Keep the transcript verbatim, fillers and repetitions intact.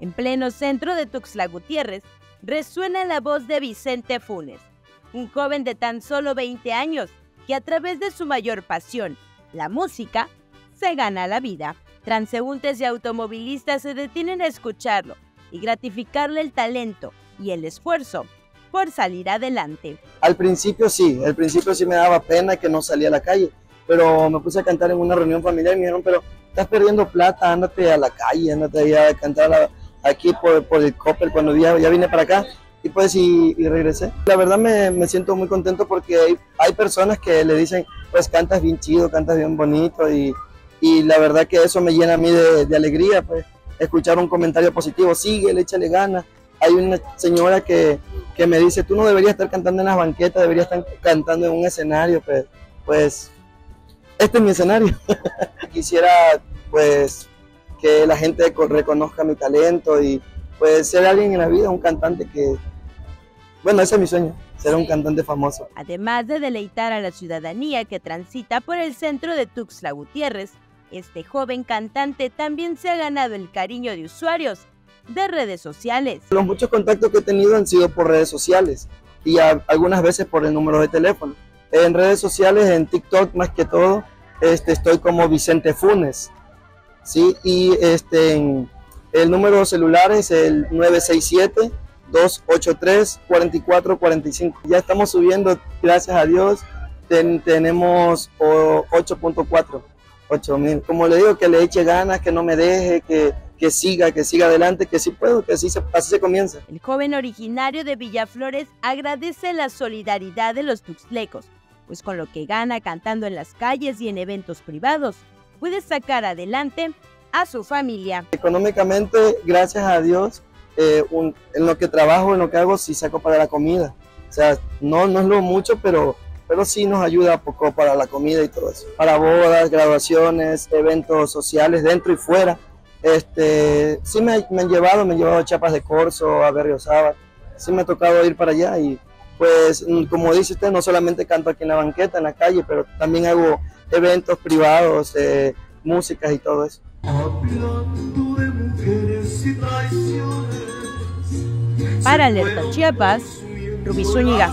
En pleno centro de Tuxtla Gutiérrez resuena la voz de Vicente Funes, un joven de tan solo veinte años que a través de su mayor pasión, la música, se gana la vida. Transeúntes y automovilistas se detienen a escucharlo y gratificarle el talento y el esfuerzo por salir adelante. Al principio sí, al principio sí me daba pena que no salía a la calle, pero me puse a cantar en una reunión familiar y me dijeron, pero estás perdiendo plata, ándate a la calle, ándate a cantar a, aquí por, por el Coppel, cuando ya, ya vine para acá y pues y, y regresé. La verdad me, me siento muy contento porque hay, hay personas que le dicen, pues cantas bien chido, cantas bien bonito y, y la verdad que eso me llena a mí de, de alegría, pues escuchar un comentario positivo, sigue, le échale ganas. Hay una señora que, que me dice, tú no deberías estar cantando en las banquetas, deberías estar cantando en un escenario, pues, pues este es mi escenario. Quisiera pues que la gente reconozca mi talento y pues ser alguien en la vida, un cantante que, bueno, ese es mi sueño, ser un cantante famoso. Además de deleitar a la ciudadanía que transita por el centro de Tuxtla Gutiérrez, este joven cantante también se ha ganado el cariño de usuarios de redes sociales. Los muchos contactos que he tenido han sido por redes sociales y a, algunas veces por el número de teléfono. En redes sociales, en TikTok más que todo, este, estoy como Vicente Funes, ¿sí? Y este, en el número celular es el nueve seis siete, dos ocho tres, cuatro cuatro cuatro cinco. Ya estamos subiendo, gracias a Dios, ten, tenemos ocho punto cuatro, ocho mil. Como le digo, que le eche ganas, que no me deje, que... que siga, que siga adelante, que sí puedo, que así se, así se comienza. El joven originario de Villaflores agradece la solidaridad de los tuxtlecos, pues con lo que gana cantando en las calles y en eventos privados, puede sacar adelante a su familia. Económicamente, gracias a Dios, eh, un, en lo que trabajo, en lo que hago, sí saco para la comida. O sea, no, no es lo mucho, pero, pero sí nos ayuda poco para la comida y todo eso. Para bodas, graduaciones, eventos sociales, dentro y fuera. Este, sí me, me han llevado, me han llevado a Chiapas de Corzo, a Berriozaba, sí me ha tocado ir para allá y pues como dice usted, no solamente canto aquí en la banqueta, en la calle, pero también hago eventos privados, eh, músicas y todo eso. Para Alerta Chiapas, Rubí Zúñiga.